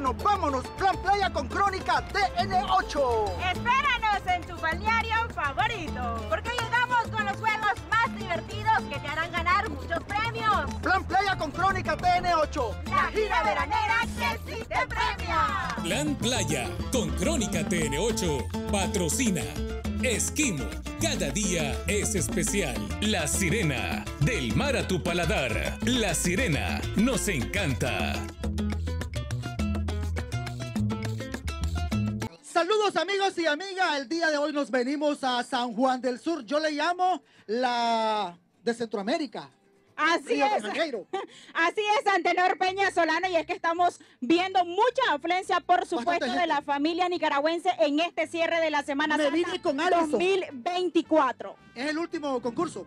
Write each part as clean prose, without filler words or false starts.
verano. ¡Vámonos! Plan Playa con Crónica TN8. Espéranos en tu balneario favorito, porque llegamos con los juegos más divertidos que te harán ganar muchos premios. Plan Playa con Crónica TN8. La gira veranera que sí te premia. Plan Playa con Crónica TN8 patrocina Esquimo, cada día es especial. La sirena, del mar a tu paladar. La sirena nos encanta. Saludos amigos y amigas, el día de hoy nos venimos a San Juan del Sur. Yo le llamo la de Centroamérica. Así es, Antenor Peña Solana, y es que estamos viendo mucha afluencia, por supuesto, de la familia nicaragüense en este cierre de la Semana Santa 2024. Es el último concurso.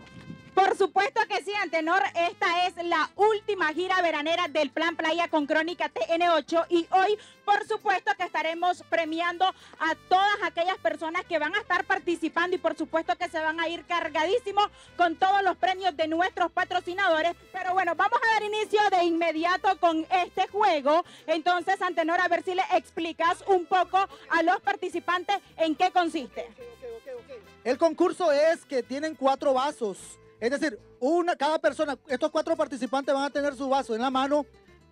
Por supuesto que sí, Antenor, esta es la última gira veranera del Plan Playa con Crónica TN8 y hoy, por supuesto, que estaremos premiando a todas aquellas personas que van a estar participando y por supuesto que se van a ir cargadísimos con todos los premios de nuestros patrocinadores. Pero bueno, vamos a dar inicio de inmediato con este juego. Entonces, Antenor, a ver si le explicas un poco a los participantes en qué consiste. El concurso es que tienen 4 vasos. Es decir, cada persona, estos 4 participantes van a tener su vaso en la mano.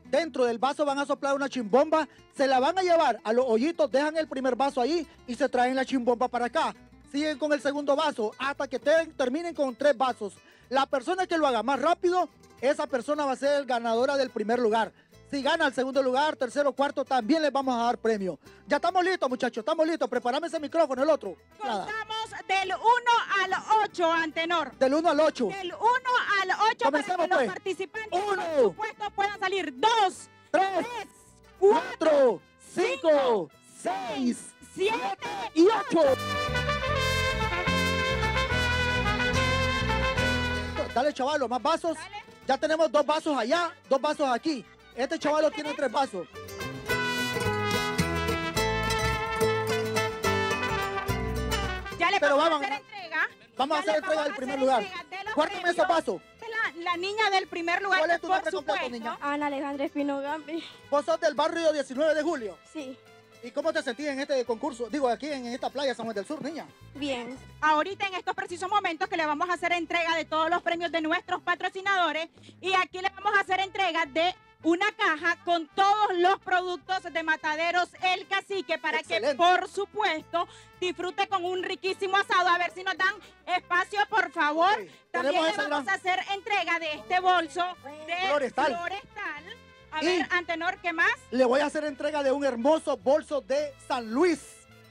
Dentro del vaso van a soplar una chimbomba, se la van a llevar a los hoyitos, dejan el primer vaso ahí y se traen la chimbomba para acá. Siguen con el segundo vaso hasta que terminen con 3 vasos. La persona que lo haga más rápido, esa persona va a ser ganadora del primer lugar. Si gana el segundo lugar, tercero, cuarto, también les vamos a dar premio. Ya estamos listos, muchachos, estamos listos. Prepárame ese micrófono, el otro. Contamos del 1 al 8, Antenor. Del 1 al 8. Del 1 al 8 Comencemos, para que pues. Los participantes, Uno, por supuesto, puedan salir. 2, 3, 4, 5, 6, 7 y 8. Dale, chaval, más vasos. Dale. Ya tenemos 2 vasos allá, 2 vasos aquí. Este chaval tiene 3 vasos. Ya le vamos a hacer entrega. Vamos a hacer entrega del primer lugar. Guárdame esos vasos. La niña del primer lugar. ¿Cuál es tu nombre completo, niña? Ana Alejandra Espino Gambi. ¿Vos sos del barrio 19 de julio? Sí. ¿Y cómo te sentís en este concurso? Digo, aquí en esta playa San Juan del Sur, niña. Bien. Ahorita en estos precisos momentos que le vamos a hacer entrega de todos los premios de nuestros patrocinadores. Y aquí le vamos a hacer entrega de una caja con todos los productos de Mataderos El Cacique para que, por supuesto, disfrute con un riquísimo asado. A ver si nos dan espacio, por favor. Okay. También le vamos a hacer entrega de este bolso de Florestal. A ver, Antenor, ¿qué más? Le voy a hacer entrega de un hermoso bolso de San Luis.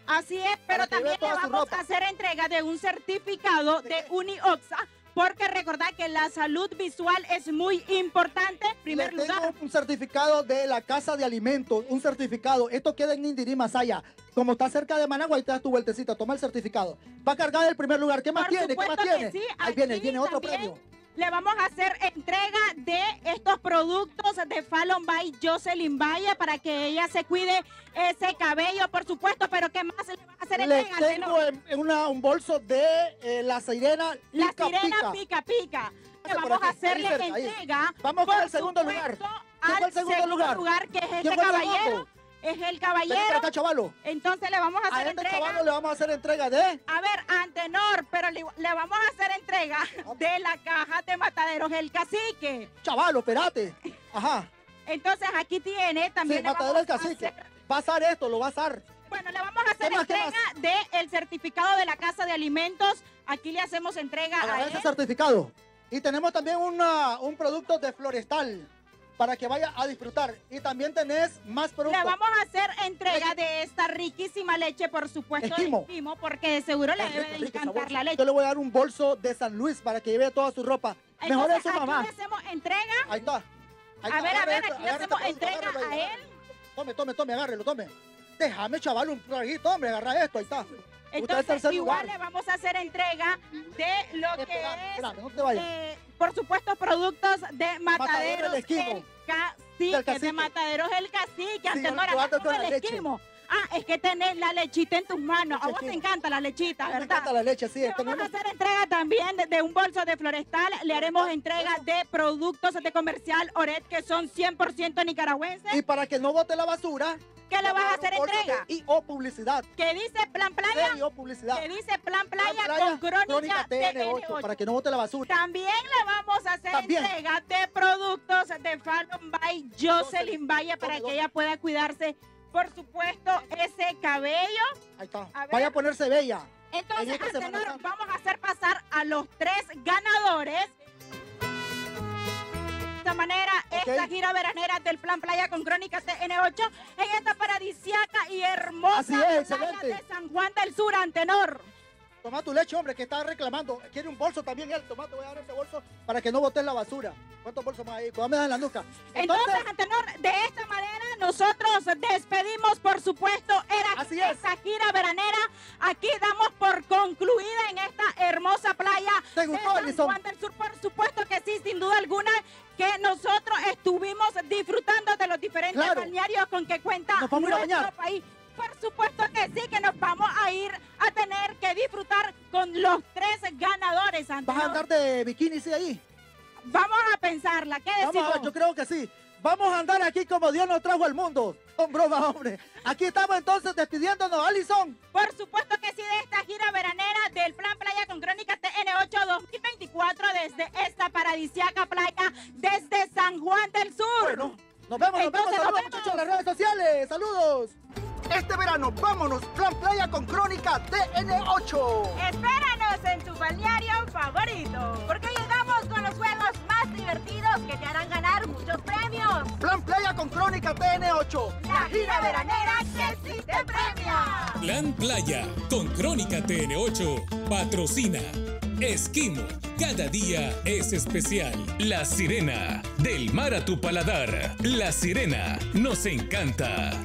Así es, pero también le vamos a hacer entrega de un certificado de Unioxa, porque recordad que la salud visual es muy importante. Primer lugar, un certificado de la Casa de Alimentos, un certificado. Esto queda en Indirí, Masaya. Como está cerca de Managua, ahí te das tu vueltecita, toma el certificado. Va cargada del primer lugar. ¿Qué más tiene? ¿Qué más tiene? Sí, ahí viene otro premio. Le vamos a hacer entrega de estos productos de Fallon by Jocelyn Valle para que ella se cuide ese cabello, por supuesto. Pero ¿qué más le va a hacer entrega? Le tengo un bolso de la sirena pica pica. La sirena pica pica. Que vamos a hacerle entrega. Vamos con el segundo lugar. Al segundo lugar, que es este caballero. Es el caballero. Acá, entonces le vamos a hacer entrega. A este chaval le vamos a hacer entrega de... A ver, Antenor, pero le vamos a hacer entrega de la caja de Mataderos El Cacique. Chaval, espérate. Ajá. Entonces aquí tiene también... Sí, Mataderos El Cacique. Va a hacer esto, lo va a hacer. Bueno, le vamos a hacer entrega del certificado de la Casa de Alimentos. Aquí le hacemos entrega a ese certificado. Y tenemos también un producto de Florestal para que vaya a disfrutar. Y también tenés más productos. Le vamos a hacer entrega de esta riquísima leche, por supuesto, Esquimo. De Esquimo, porque de seguro le debe de encantar la leche. Yo le voy a dar un bolso de San Luis para que lleve toda su ropa. Entonces, mejor de su mamá. Aquí le hacemos entrega. Ahí está. A ver, aquí le hacemos entrega a él. Tome, agárrelo, tome. Déjame, chaval, un traguito, hombre, agarra esto, ahí está. Entonces, igual le vamos a hacer entrega de lo que es, por supuesto, productos de Mataderos El Cacique. De Mataderos El Cacique, Antenor, Ah, es que tenés la lechita en tus manos. A vos te encanta la lechita, ¿verdad? Me encanta la leche, sí. Vamos a hacer entrega también de un bolso de Florestal. Le haremos entrega de productos de comercial ORED que son 100% nicaragüenses. Y para que no bote la basura... ¿Qué le vas a hacer entrega? Y o publicidad. ¿Qué dice Plan Playa? Sí, o publicidad. ¿Qué dice Plan Playa, con Crónica TN8? Para que no bote la basura. También le vamos a hacer entrega de productos de Fallon by Jocelyn Valle para que ella pueda cuidarse, por supuesto, ese cabello. Ahí está. A vaya a ponerse bella. Entonces, Antenor, vamos a hacer pasar a los 3 ganadores. Manera, esta gira veranera del Plan Playa con Crónica TN8 en esta paradisiaca y hermosa playa de San Juan del Sur, Antenor. Toma tu leche, hombre, que está reclamando. Quiere un bolso también él. Toma, te voy a dar ese bolso para que no botes la basura. ¿Cuántos bolsos más hay? Cuámela en la nuca. Entonces, Antenor, de esta manera nosotros despedimos, por supuesto, esta gira veranera. Aquí damos por concluida en esta hermosa playa de San Juan del Sur. Por supuesto que sí, sin duda alguna, que nosotros estuvimos disfrutando de los diferentes balnearios con que cuenta nuestro país. Por supuesto que sí, que nos vamos a ir a tener que disfrutar con los 3 ganadores. Antes, ¿vas a andar de bikini ahí? Vamos a pensarla, ¿qué decimos? Yo creo que sí. Vamos a andar aquí como Dios nos trajo al mundo. Con broma, hombre. Aquí estamos entonces despidiéndonos, Alison. Por supuesto que sí, de esta gira veranera del Plan Playa con Crónica TN8 2024 desde esta paradisiaca playa, desde San Juan del Sur. Bueno, nos vemos, Saludos, muchachos, en las redes sociales. Saludos. Este verano, vámonos, Plan Playa con Crónica TN8. Espéranos en tu balneario favorito, porque llegamos con los juegos más divertidos que te harán ganar muchos premios. Plan Playa con Crónica TN8, la gira veranera que sí te premia. Plan Playa con Crónica TN8 patrocina Esquimo, cada día es especial. La Sirena, del mar a tu paladar. La Sirena, nos encanta.